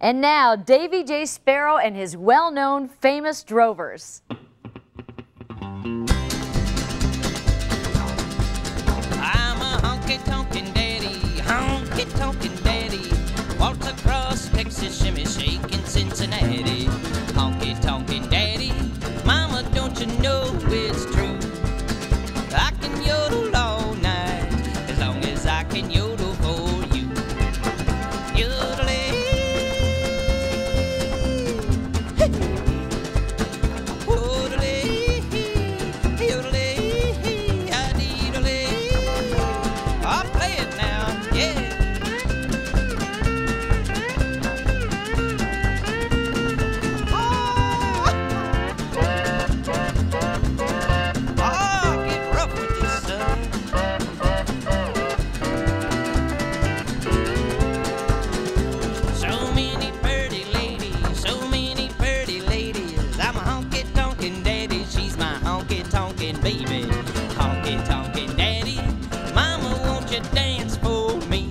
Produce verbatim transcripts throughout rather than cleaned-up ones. And now, Davy Jay Sparrow and his well-known famous drovers. I'm a honky-tonkin' daddy, honky-tonkin' daddy. Waltz across Texas, shimmy, shakin' Cincinnati. Honky-tonkin' daddy, mama, don't you know it's true? I can yodel all night, as long as I can yodel for you. Yodeling, yodeling, yodeling, I-de-yodeling. I'll play it now, yeah. Baby, honky tonkin' daddy, mama, won't you dance for me?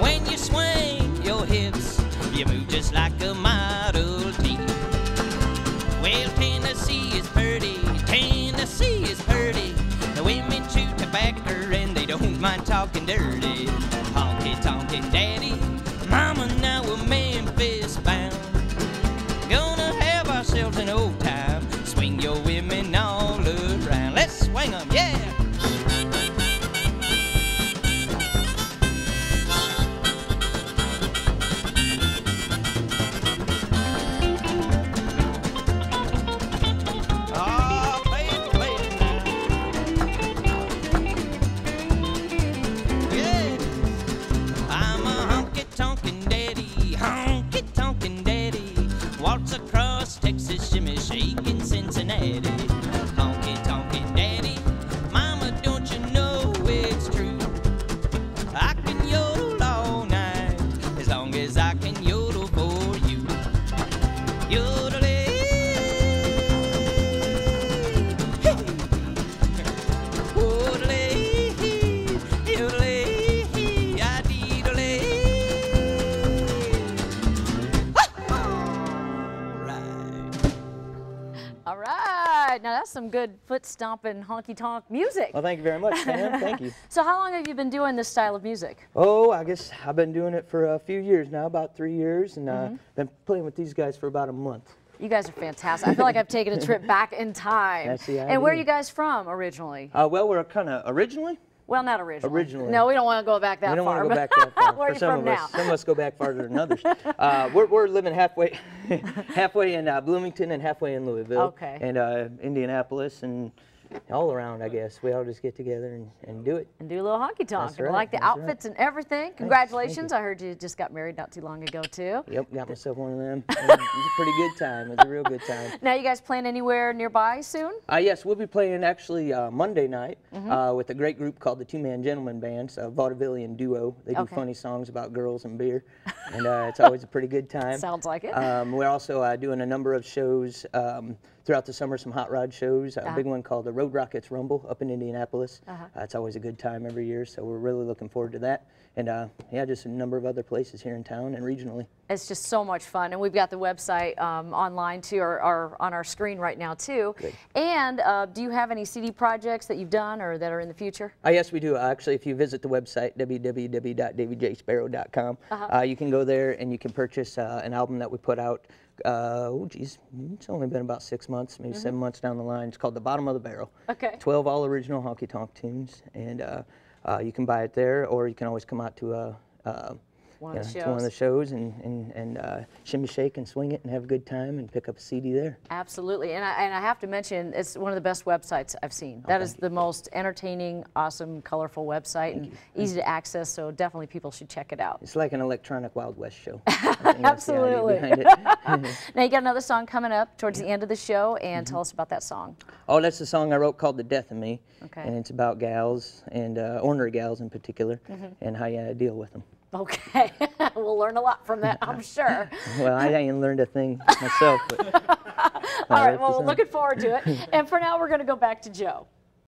When you swing your hips, you move just like a Model T. Well, Tennessee is pretty, Tennessee is pretty. The women chew tobacco and they don't mind talking dirty. Honky tonkin' daddy, mama, now we're Memphis bound. Gonna have ourselves an old time. Swing your women all around. Let's swing them, yeah! Oh, play it, play it. Yeah! I'm a honky-tonkin' daddy, honky-tonkin' daddy. Waltz across Texas, shimmy, shakin' Cincinnati. Honky-tonkin' daddy, mama, don't you know it's true? I can yodel all night, as long as I can yodel for you. Yodeling, yodeling, yodeling, I-de-yodeling. All right. All right, now that's some good foot-stomping honky-tonk music. Well, thank you very much, Sam. Thank you. So how long have you been doing this style of music? Oh, I guess I've been doing it for a few years now, about three years, and uh, been playing with these guys for about a month. You guys are fantastic. I feel like I've taken a trip back in time. That's the idea. And where are you guys from originally? Uh, well, we're kind of originally. Well, not originally. Originally. No, we don't want to go back that far. We don't far, want to go back that far. Where are you some from of now? Us, some of us go back farther than others. Uh, we're, we're living halfway halfway in uh, Bloomington and halfway in Louisville. Okay. And uh, Indianapolis and all around, I guess. We all just get together and, and do it. And do a little honky-tonk. Right, I like the outfits right. and everything. Congratulations. Thanks, I heard you just got married not too long ago, too. Yep, got myself one of them. It was a pretty good time. It was a real good time. Now, you guys playing anywhere nearby soon? Uh, yes, we'll be playing actually uh, Monday night mm-hmm. uh, with a great group called the Two Man Gentleman Bands, a vaudevillian duo. They do okay. funny songs about girls and beer, and uh, it's always a pretty good time. Sounds like it. Um, we're also uh, doing a number of shows um, throughout the summer, some hot rod shows, a uh-huh. big one called the Road Rockets Rumble up in Indianapolis. Uh-huh. uh, it's always a good time every year, so we're really looking forward to that. And uh, yeah, just a number of other places here in town and regionally. It's just so much fun, and we've got the website um, online too, or, or on our screen right now too. Good. And uh, do you have any C D projects that you've done or that are in the future? Uh, yes, we do. Uh, actually, if you visit the website, w w w dot davy j sparrow dot com, uh-huh. uh, you can go there and you can purchase uh, an album that we put out. Uh, oh, geez, it's only been about six months, maybe mm-hmm. seven months down the line. It's called The Bottom of the Barrel. Okay. twelve all-original honky-tonk tunes, and uh, uh, you can buy it there, or you can always come out to a... Uh, One, yeah, of to one of the shows and, and, and uh, shimmy shake and swing it and have a good time and pick up a C D there. Absolutely, and I, and I have to mention it's one of the best websites I've seen. Oh, that is you. The most entertaining, awesome, colorful website thank and you. Easy to access, so definitely people should check it out. It's like an electronic Wild West show. Absolutely. Now you got another song coming up towards yeah. the end of the show, and mm-hmm. tell us about that song. Oh, that's the song I wrote called The Death of Me, okay. and it's about gals, and uh, ornery gals in particular, mm-hmm. and how you deal with them. Okay, we'll learn a lot from that, I'm sure. Well, I ain't learned a thing myself. But All right, well, we're looking forward to it. And for now, we're going to go back to Joe.